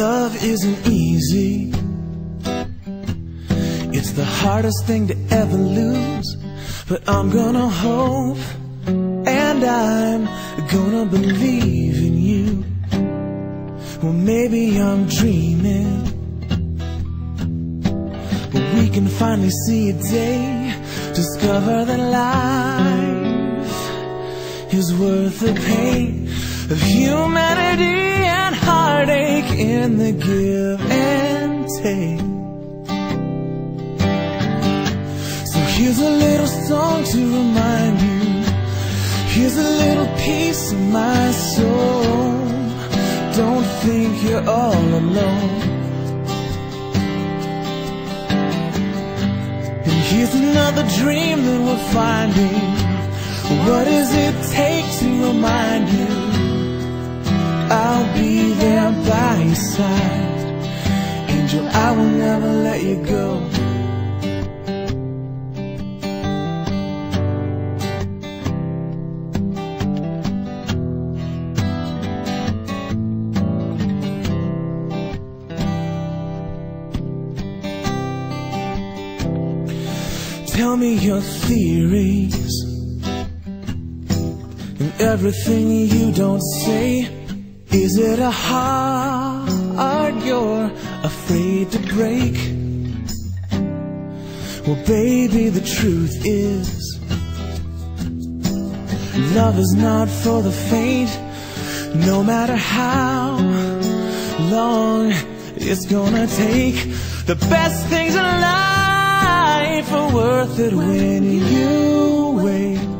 love isn't easy. It's the hardest thing to ever lose. But I'm gonna hope and I'm gonna believe in you. Well, maybe I'm dreaming, but we can finally see a day, discover that life is worth the pain of humanity and heartache in the give and take. So here's a little song to remind you, here's a little piece of my soul. Don't think you're all alone. And here's another dream that we're finding. What does it take to remind you? I'll be there by your side. Angel, I will never let you go. Tell me your theories and everything you don't say. Is it a heart you're afraid to break? Well, baby, the truth is, love is not for the faint. No matter how long it's gonna take, the best things in life are worth it when you wait.